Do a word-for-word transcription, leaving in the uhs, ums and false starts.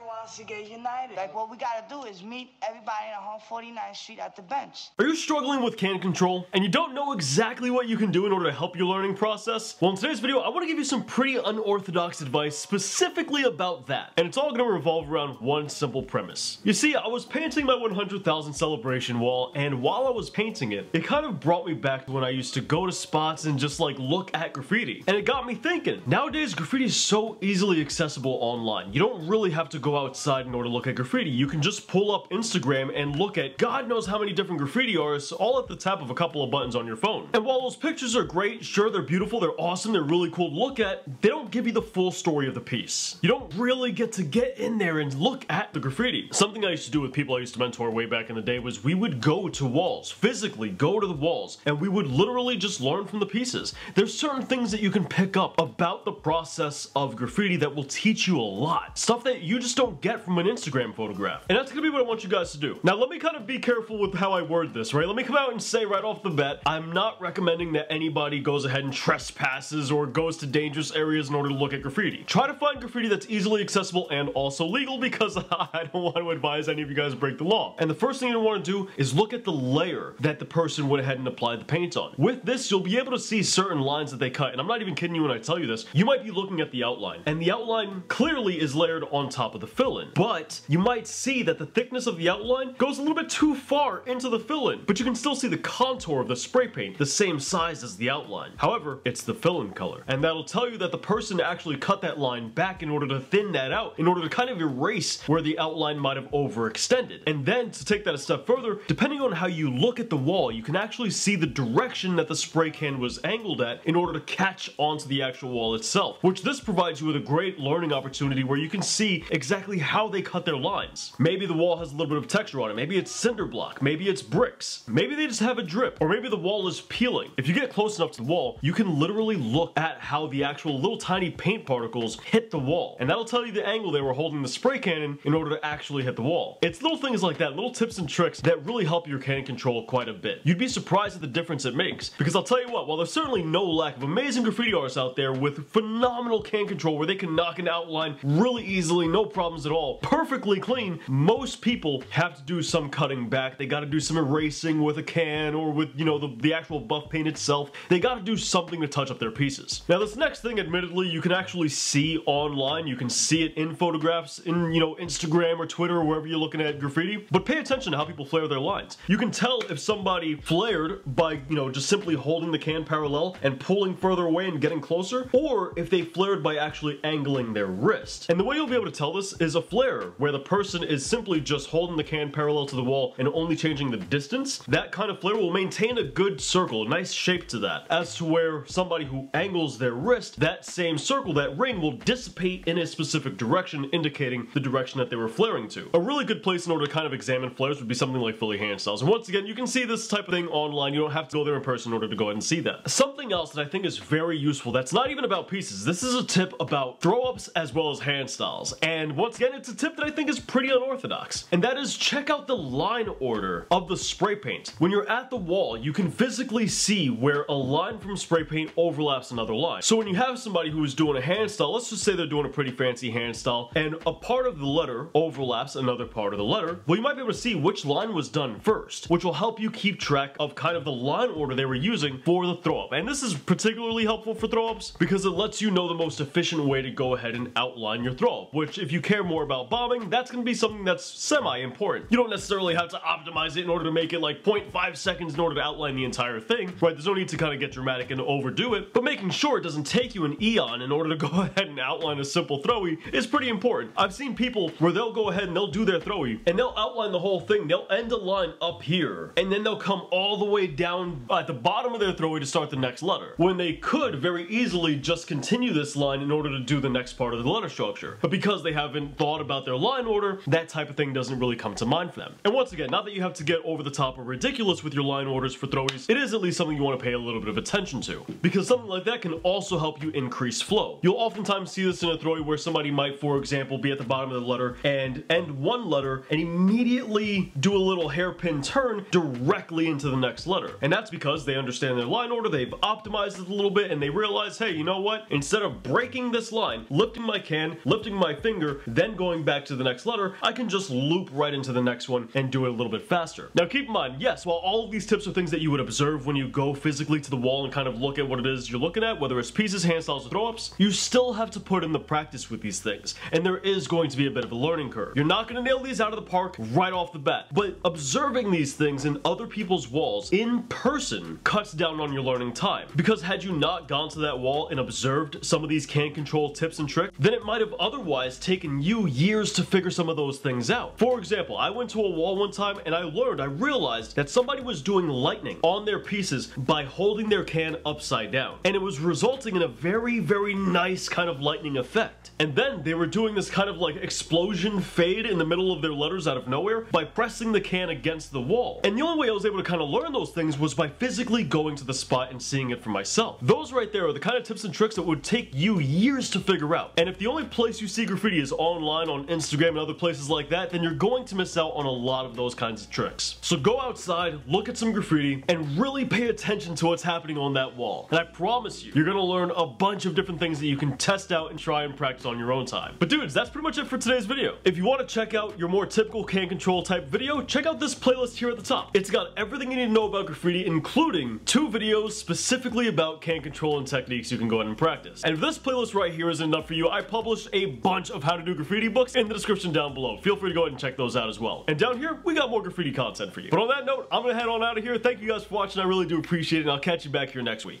everybody wants to get united. Like, what we gotta do is meet everybody in one forty-ninth street at the bench. Are you struggling with can control and you don't know exactly what you can do in order to help your learning process? Well, in today's video, I want to give you some pretty unorthodox advice specifically about that. And it's all gonna revolve around one simple premise. You see, I was painting my one hundred thousand celebration wall, and while I was painting it, it kind of brought me back to when I used to go to spots and just like look at graffiti. And it got me thinking, nowadays graffiti is so easily accessible online. You don't really have to go outside in order to look at graffiti. You can just pull up Instagram and look at God knows how many different graffiti artists all at the tap of a couple of buttons on your phone. And while those pictures are great, sure, they're beautiful, they're awesome, they're really cool to look at, they don't give you the full story of the piece. You don't really get to get in there and look at the graffiti. Something I used to do with people I used to mentor way back in the day was we would go to walls, physically go to the walls, and we would literally just learn from the pieces. There's certain things that you can pick up about the process of graffiti that will teach you a lot. Stuff that you just don't get from an Instagram photograph. And that's gonna be what I want you guys to do. Now, let me kind of be careful with how I word this, right? Let me come out and say right off the bat, I'm not recommending that anybody goes ahead and trespasses or goes to dangerous areas in order to look at graffiti. Try to find graffiti that's easily accessible and also legal, because I don't want to advise any of you guys break the law. And the first thing you want to do is look at the layer that the person went ahead and applied the paint on. With this, you'll be able to see certain lines that they cut, and I'm not even kidding you when I tell you this. You might be looking at the outline, and the outline clearly is layered on top of the fill-in, but you might see that the thickness of the outline goes a little bit too far into the fill-in, but you can still see the contour of the spray paint the same size as the outline. However, it's the fill-in color, and that'll tell you that the person actually cut that line back in order to thin that out, in order to kind of erase where the outline might have overextended. And then, to take that a step further, depending on how you look at the wall, you can actually see the direction that the spray can was angled at in order to catch onto the actual wall itself, which this provides you with a great learning opportunity where you can see exactly how they cut their lines. Maybe the wall has a little bit of texture on it, maybe it's cinder block, maybe it's bricks, maybe they just have a drip, or maybe the wall is peeling. If you get close enough to the wall, you can literally look at how the actual little tiny paint particles hit the wall, and that'll tell you the angle they were holding the spray cannon in order to actually hit the wall. It's little things like that, little tips and tricks that really help your can control quite a bit. You'd be surprised at the difference it makes, because I'll tell you what, while there's certainly no lack of amazing graffiti artists out there with phenomenal can control where they can knock an outline really easily, no problems at all, perfectly clean, most people have to do some cutting back. They gotta do some erasing with a can or with, you know, the, the actual buff paint itself. They gotta do something to touch up their pieces. Now, this next thing, admittedly, you can actually see online. You can see it in photographs in, you know, Instagram or Twitter or wherever you're looking at graffiti, but pay attention to how people flare their lines. You can tell if somebody flared by, you know, just simply holding the can parallel and pulling further away and getting closer, or if they flared by actually angling their wrist. And the way you'll be able to tell this is a flare where the person is simply just holding the can parallel to the wall and only changing the distance. That kind of flare will maintain a good circle, a nice shape to that, as to where somebody who angles their wrist, that same circle, that ring, will dissipate in a specific direction, indicating the direction that they were flaring to. A really good place in order to kind of examine flares would be something like Philly handstyles. And once again, you can see this type of thing online. You don't have to go there in person in order to go ahead and see that. Something else that I think is very useful that's not even about pieces. This is a tip about throw-ups as well as handstyles. And once again, it's a tip that I think is pretty unorthodox. And that is, check out the line order of the spray paint. When you're at the wall, you can physically see where a line from spray paint overlaps another line. So when you have somebody who is doing a handstyle, let's just say they're doing a pretty fancy handstyle, and a part of the letter overlaps another part of the letter, well, you might be able to see which line was done first, which will help you keep track of kind of the line order they were using for the throw-up. And this is particularly helpful for throw-ups because it lets you know the most efficient way to go ahead and outline your throw-up, which, if you care more about bombing, that's going to be something that's semi-important. You don't necessarily have to optimize it in order to make it like zero point five seconds in order to outline the entire thing, right? There's no need to kind of get dramatic and overdo it, but making sure it doesn't take you an eon in order to go ahead and outline a simple throwy is pretty important. I've seen people where they'll go ahead and they'll do their throwy and they'll outline the whole thing. They'll end a line up here and then they'll come all the way down at the bottom of their throwy to start the next letter, when they could very easily just continue this line in order to do the next part of the letter structure. But because they haven't thought about their line order, that type of thing doesn't really come to mind for them. And once again, not that you have to get over the top or ridiculous with your line orders for throwies, it is at least something you want to pay a little bit of attention to, because something like that can also help you increase flow. You'll oftentimes see this in a throwy where somebody might, for example, be at the bottom of the letter and end one letter and immediately do a little hairpin turn directly into the next letter. And that's because they understand their line order, they've optimized it a little bit, and they realize, hey, you know what? Instead of breaking this line, lifting my can, lifting my finger, then going back to the next letter, I can just loop right into the next one and do it a little bit faster. Now keep in mind, yes, while all of these tips are things that you would observe when you go physically to the wall and kind of look at what it is you're looking at, whether it's pieces, handstyles, or throw-ups, you still have to put in the practice with these things, and there is going to be a bit of a learning curve. You're not going to nail these out of the park right off the bat, but observing these things in other people's walls in person cuts down on your learning time, because had you not gone to that wall and observed some of these can control tips and tricks, then it might have otherwise taken you years to figure some of those things out. For example, I went to a wall one time and I learned, I realized that somebody was doing lightning on their pieces by holding their can upside down, and it was resulting in a very, very nice kind of lightning effect. And then they were doing this kind of like explosion fade in the middle of their letters out of nowhere by pressing the can against the wall. And the only way I was able to kind of learn those things was by physically going to the spot and seeing it for myself. Those right there are the kind of tips and tricks that would take you years to figure out. And if the only place you see graffiti is online, on Instagram and other places like that, then you're going to miss out on a lot of those kinds of tricks. So go outside, look at some graffiti, and really pay attention to what's happening on that wall. And I promise you, you're gonna learn a bunch of different things that you can test out and try and practice on your own time. But dudes, that's pretty much it for today's video. If you want to check out your more typical can control type video, check out this playlist here at the top. It's got everything you need to know about graffiti, including two videos specifically about can control and techniques you can go ahead and practice. And if this playlist right here isn't enough for you, I published a bunch of how to do graffiti books in the description down below. Feel free to go ahead and check those out as well. And down here, we got more graffiti content for you. But on that note, I'm gonna head on out of here. Thank you guys for watching. I really do appreciate it, and I'll catch you back here next week.